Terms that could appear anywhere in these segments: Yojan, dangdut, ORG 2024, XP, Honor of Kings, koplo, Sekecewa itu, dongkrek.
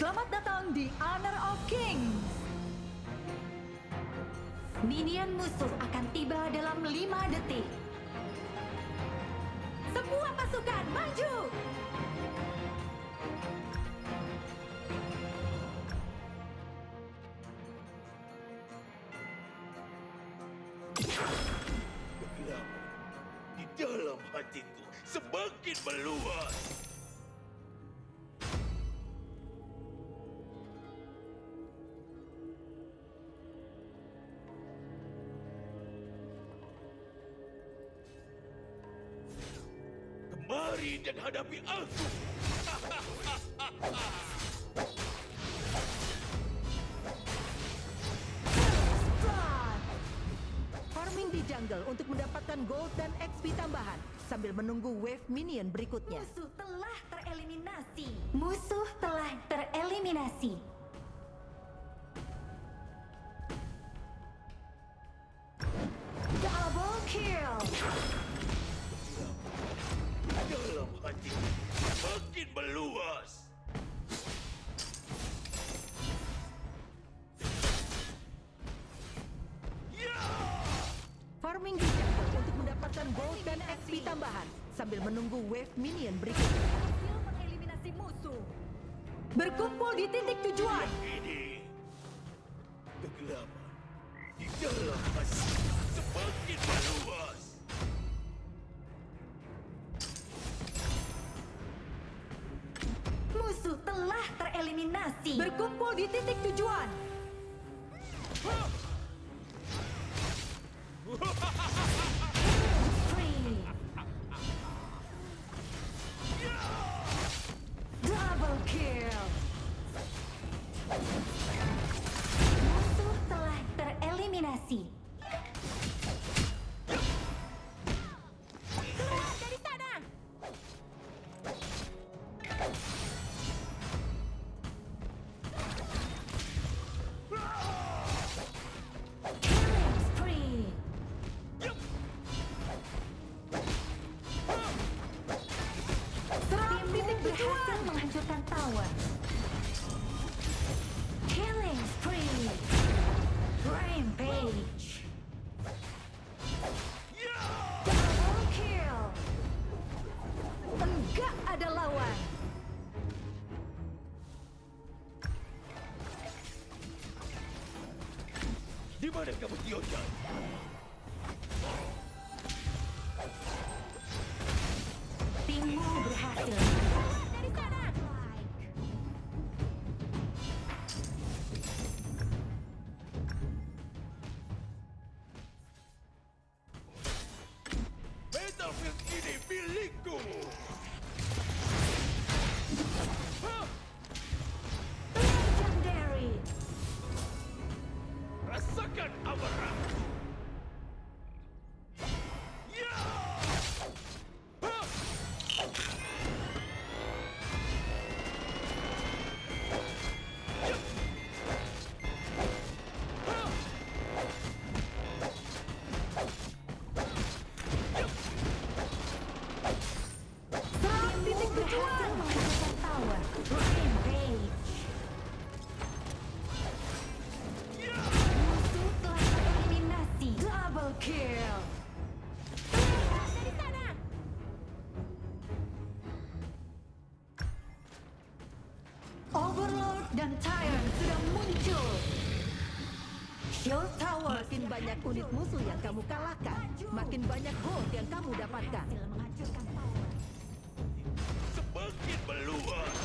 Selamat datang di Honor of Kings. Minion musuh akan tiba dalam 5 detik. Semua pasukan maju. Di dalam hatiku semakin meluas. Mari dan hadapi aku. Farming di jungle untuk mendapatkan gold dan XP tambahan sambil menunggu wave minion berikutnya. Musuh telah tereliminasi. Double kill. Dalam hati makin meluas. Farming di jungle untuk mendapatkan gold dan XP tambahan sambil menunggu wave minion berikutnya. Hasil mengeliminasi musuh. Berkumpul di titik tujuan. Ini kegelapan di dalam hati semakin meluas. Musuh telah tereliminasi. Berkumpul di titik tujuan. Double kill. Musuh telah tereliminasi. Keluar dari sana. Menghancurkan tower. Killing spree. Rampage. Double kill. Enggak ada lawan. Di mana kamu Yojan? Timmu berhasil. Ini milikku. Legendary. Rasakan amarah. Ya. Overlord dan Tyrant sudah muncul. Shield Tower. Makin banyak unit musuh yang kamu kalahkan, makin banyak gold yang kamu dapatkan. Semakin meluas.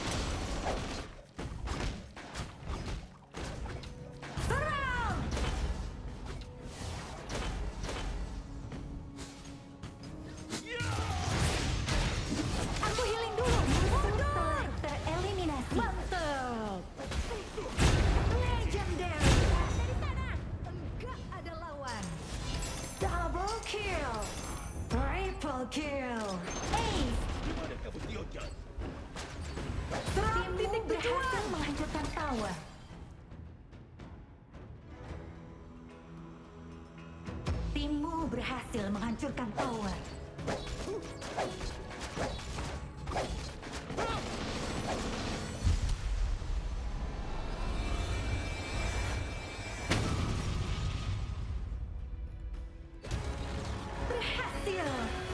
Serang! Aku healing dulu. Musuh telah tereliminasi. Kill. Triple kill. Ace. Gimana kamu Yojan? Timmu berhasil menghancurkan tower. Celestial.